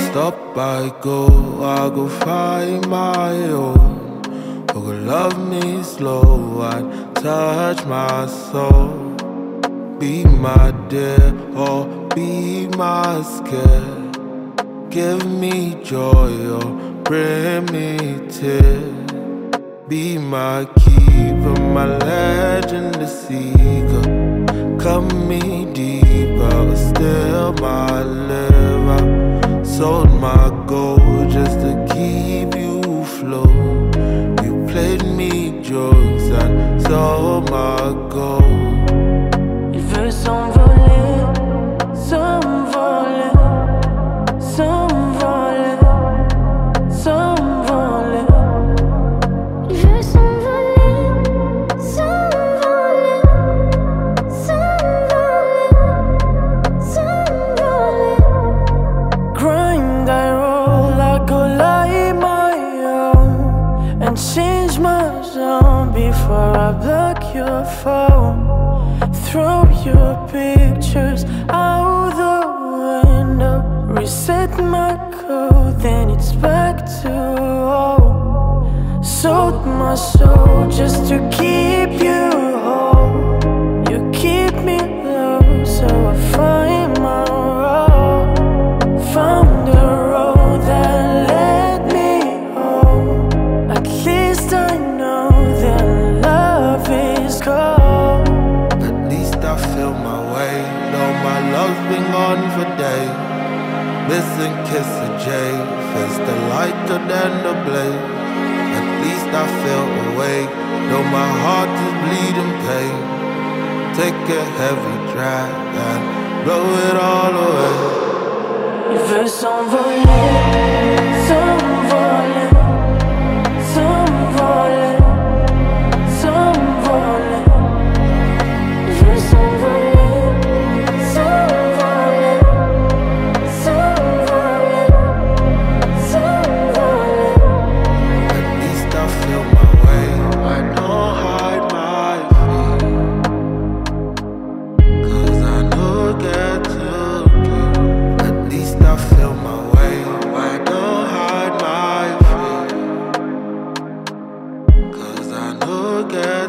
Stop, I go find my own. Who could love me slow? I touch my soul. Be my dear or be my scare. Give me joy or bring me tears. Be my keeper, my legend, the seeker. Cut me deeper, still my liver. Sold my gold just to keep you afloat. You played me jokes and sold my gold. Il veut s'envoler, s'envoler, s'envoler, s'envoler. Il veut s'envoler, s'envoler, s'envoler, s'envoler. Grind, I roll, I go light my own and change my zone before I block your phone. Throw your pictures out the window. Reset my code, then it's back to old. Sold my soul just to keep you whole. You keep me low, so I find my road. Found a road that led me home. At least I know that love is gold. I feel my way, though my love's been gone for days. Missing kiss of jade, face the lighter than the blaze. At least I feel awake, though my heart is bleeding pain. Take a heavy drag and blow it all away. Il veut s'envoler, s'envoler, s'envoler, s'envoler. Girl.